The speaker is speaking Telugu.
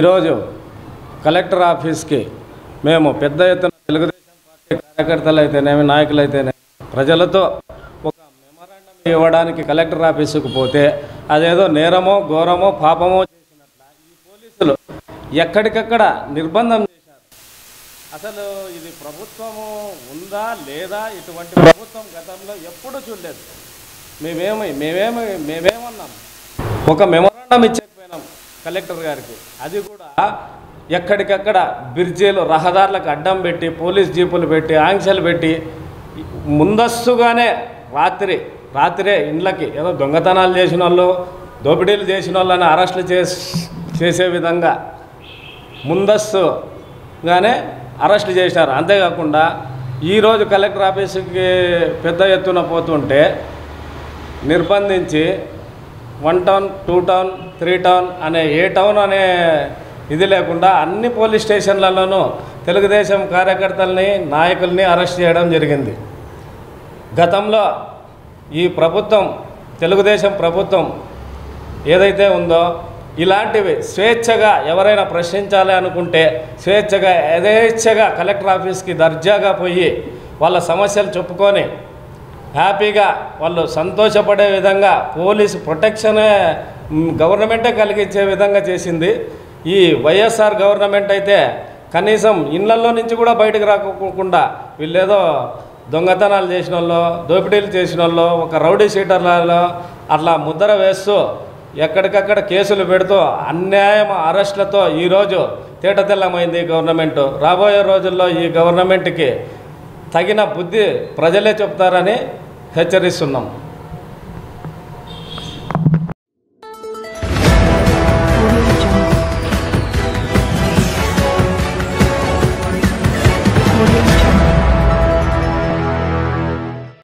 कलेक्टर आफीस की మేము పెద్ద ఎత్తున తెలుగుదేశం పార్టీ కార్యకర్తలైతేనేమి నాయకులైతేనే ప్రజలతో ఒక మెమరాండం ఇవ్వడానికి కలెక్టర్ ఆఫీసుకు పోతే అదేదో నేరమో ఘోరమో పాపమో చేసినట్లా ఈ పోలీసులు ఎక్కడికక్కడ నిర్బంధం చేశారు. అసలు ఇది ప్రభుత్వము ఉందా లేదా? ఇటువంటి ప్రభుత్వం గతంలో ఎప్పుడూ చూడలేదు. మేమేమన్నాం, ఒక మెమరాండం ఇచ్చేపోయినాం కలెక్టర్ గారికి. అది కూడా ఎక్కడికక్కడ బిర్జీలు రహదారులకు అడ్డం పెట్టి పోలీస్ జీపులు పెట్టి ఆంక్షలు పెట్టి ముందస్తుగానే రాత్రే ఇండ్లకి ఏదో దొంగతనాలు చేసిన వాళ్ళు దోపిడీలు చేసిన వాళ్ళని అరెస్టులు చేసే విధంగా ముందస్తుగానే అరెస్టులు చేసినారు. అంతేకాకుండా ఈరోజు కలెక్టర్ ఆఫీసుకి పెద్ద ఎత్తున పోతుంటే నిర్బంధించి 1 టౌన్ 2 టౌన్ 3 టౌన్ అనే 8 టౌన్ అనే ఇది లేకుండా అన్ని పోలీస్ స్టేషన్లలోనూ తెలుగుదేశం కార్యకర్తల్ని నాయకుల్ని అరెస్ట్ చేయడం జరిగింది. గతంలో ఈ ప్రభుత్వం తెలుగుదేశం ప్రభుత్వం ఏదైతే ఉందో ఇలాంటివి స్వేచ్ఛగా ఎవరైనా ప్రశ్నించాలి అనుకుంటే స్వేచ్ఛగా యథేచ్ఛగా కలెక్టర్ ఆఫీస్కి దర్జాగా పోయి వాళ్ళ సమస్యలు చెప్పుకొని హ్యాపీగా వాళ్ళు సంతోషపడే విధంగా పోలీసు ప్రొటెక్షనే గవర్నమెంటే కలిగించే విధంగా చేసింది. ఈ వైఎస్ఆర్ గవర్నమెంట్ అయితే కనీసం ఇళ్లలో నుంచి కూడా బయటకు రాకుండా వీళ్ళేదో దొంగతనాలు చేసిన వాళ్ళు దోపిడీలు చేసిన వాళ్ళు ఒక రౌడీ షీటర్లలో అట్లా ముద్ర వేస్తూ ఎక్కడికక్కడ కేసులు పెడుతూ అన్యాయం అరెస్టులతో ఈరోజు తేటతెల్లమైంది గవర్నమెంటు. రాబోయే రోజుల్లో ఈ గవర్నమెంట్కి తగిన బుద్ధి ప్రజలే చెప్తారని హెచ్చరిస్తున్నాం.